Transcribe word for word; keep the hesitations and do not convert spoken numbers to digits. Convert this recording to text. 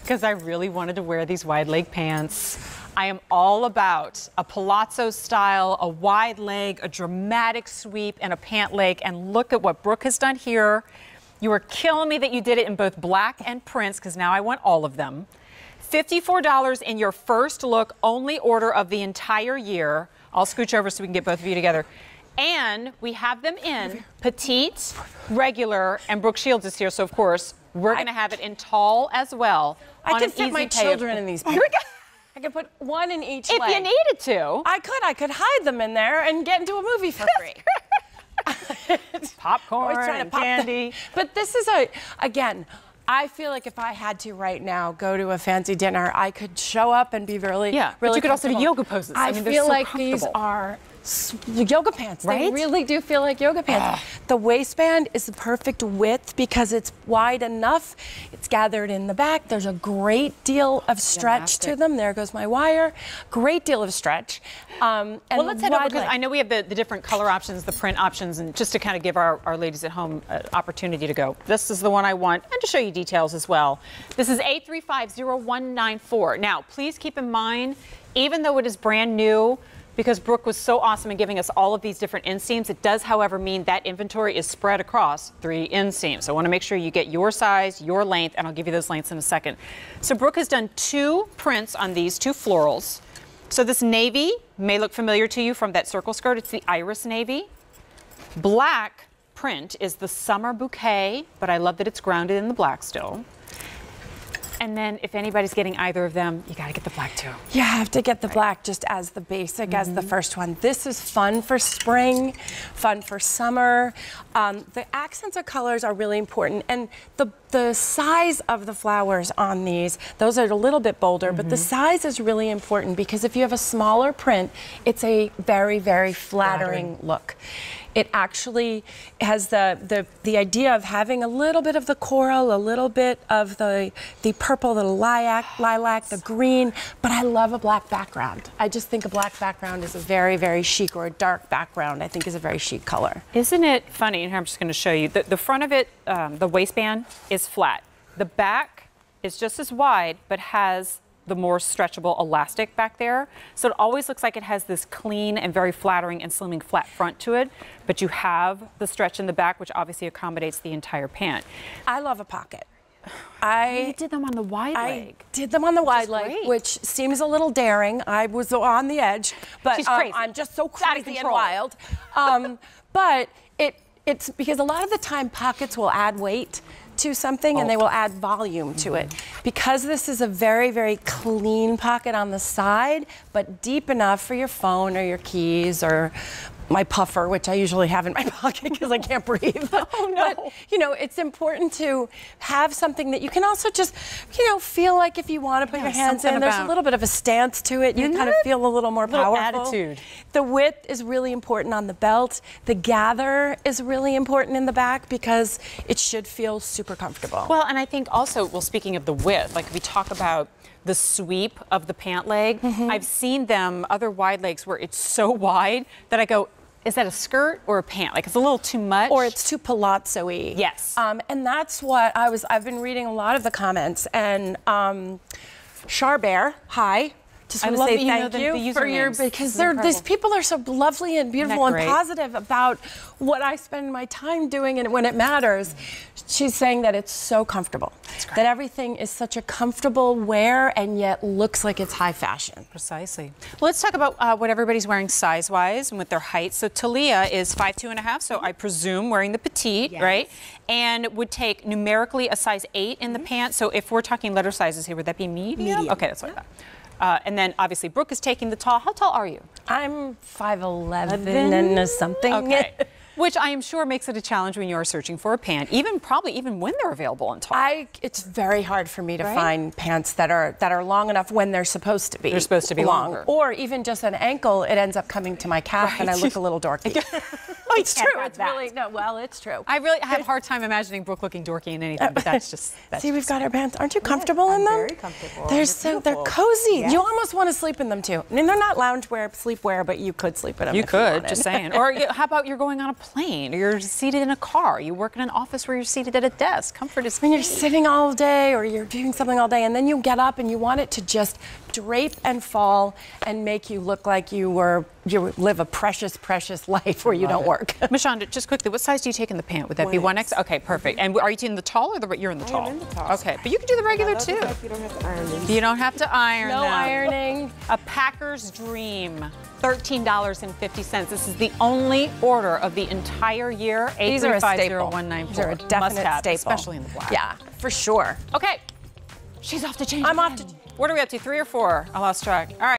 because I really wanted to wear these wide leg pants. I am all about a palazzo style, a wide leg, a dramatic sweep, and a pant leg. And look at what Brooke has done here. You are killing me that you did it in both black and prints, because now I want all of them. fifty-four dollars in your first look, only order of the entire year. I'll scooch over so we can get both of you together. And we have them in petite, regular, and Brooke Shields is here, so of course, we're going to have it in tall as well. I can fit my children in these. Here we go. I could put one in each leg. If you needed to. I could. I could hide them in there and get into a movie for free. Popcorn and pop candy. Them. But this is a, again, I feel like if I had to right now go to a fancy dinner, I could show up and be really, yeah, really but you could also do yoga poses. I, I mean, feel so like these are yoga pants, right? They really do feel like yoga pants. Ugh. The waistband is the perfect width because it's wide enough. It's gathered in the back. There's a great deal of stretch to them. There goes my wire. Great deal of stretch. Um, and well, let's head over, because I know we have the, the different color options, the print options, and just to kind of give our, our ladies at home an opportunity to go, this is the one I want, and to show you details as well. This is A three five zero one nine four. Now, please keep in mind, even though it is brand new, because Brooke was so awesome in giving us all of these different inseams, it does, however, mean that inventory is spread across three inseams. So I want to make sure you get your size, your length, and I'll give you those lengths in a second. So Brooke has done two prints on these, two florals. So this navy may look familiar to you from that circle skirt. It's the Iris navy. Black print is the Summer Bouquet, but I love that it's grounded in the black still. And then if anybody's getting either of them, you gotta get the black too. You have to get the black just as the basic, mm-hmm. as the first one. This is fun for spring, fun for summer. Um, the accents of colors are really important, and the the size of the flowers on these, those are a little bit bolder, mm-hmm. but the size is really important because if you have a smaller print, it's a very, very flattering, flattering. look. It actually has the, the the idea of having a little bit of the coral, a little bit of the the purple, the lilac, lilac, the green, but I love a black background. I just think a black background is a very, very chic, or a dark background I think is a very chic color. Isn't it funny, and here I'm just gonna show you, the, the front of it, um, the waistband is flat. The back is just as wide, but has the more stretchable elastic back there. So it always looks like it has this clean and very flattering and slimming flat front to it, but you have the stretch in the back, which obviously accommodates the entire pant. I love a pocket. I you did them on the wide I leg. I did them on the wide leg, great. Which seems a little daring. I was on the edge, but She's um, crazy. I'm just so crazy and wild. Um, but it it's because a lot of the time pockets will add weight to something, and they will add volume to it. Because this is a very, very clean pocket on the side, but deep enough for your phone or your keys or my puffer, which I usually have in my pocket because I can't breathe. Oh no. But, you know, it's important to have something that you can also just, you know, feel like if you want to put you know, your hands in, there's a little bit of a stance to it. You kind of feel a little more powerful. Attitude. The width is really important on the belt. The gather is really important in the back because it should feel super comfortable. Well, and I think also, well, speaking of the width, like if we talk about the sweep of the pant leg, mm-hmm. I've seen them, other wide legs where it's so wide that I go, is that a skirt or a pant? Like it's a little too much. Or it's too palazzo-y. Yes. Um, and that's what I was, I've been reading a lot of the comments, and um, Charbear, hi. Just want I to say thank you, you the, the for your, because they're, these people are so lovely and beautiful and positive about what I spend my time doing and when it matters. Mm-hmm. She's saying that it's so comfortable. That everything is such a comfortable wear and yet looks like it's high fashion. Precisely. Well, let's talk about uh, what everybody's wearing size-wise and with their height. So Talia is five two and a half, so I presume wearing the petite, yes. right? And would take numerically a size eight in the mm-hmm. pants. So if we're talking letter sizes here, would that be medium? Medium. Okay, that's what yeah. I thought. Uh, and then obviously Brooke is taking the tall. How tall are you? I'm five eleven and something. Okay. Which I am sure makes it a challenge when you're searching for a pant, even probably even when they're available in tall. I, it's very hard for me to right? find pants that are that are long enough when they're supposed to be. They're supposed to be long. Longer. Or even just an ankle, it ends up coming to my calf right. and I look a little dorky. I it's true. It's that. really no. Well, it's true. I really I have a hard time imagining Brooke looking dorky in anything. But that's just. That's See, just we've got our pants. Aren't you comfortable yeah, in them? Very comfortable. They're, they're so beautiful. They're cozy. Yeah. You almost want to sleep in them too. I mean, they're not loungewear, sleepwear, but you could sleep in them. You if could. You just saying. Or you, how about you're going on a plane? Or you're seated in a car. You work in an office where you're seated at a desk. Comfort is. When you're sitting all day, or you're doing something all day, and then you get up and you want it to just drape and fall and make you look like you were you live a precious, precious life where you Love don't it. work. Mashonda, just quickly, what size do you take in the pant? Would that one be one X? Okay, perfect. And are you in the tall or the you're in the I tall? Am in the tall. Okay, but you can do the regular no, too. You don't have to iron these. You don't have to iron. No them. ironing. A Packer's Dream, thirteen dollars and fifty cents. This is the only order of the entire year. These are a staple. These are a definite Must have, staple, especially in the black. Yeah, for sure. Okay, she's off to change. I'm again. off to. What are we up to? Three or four? I lost track. All right.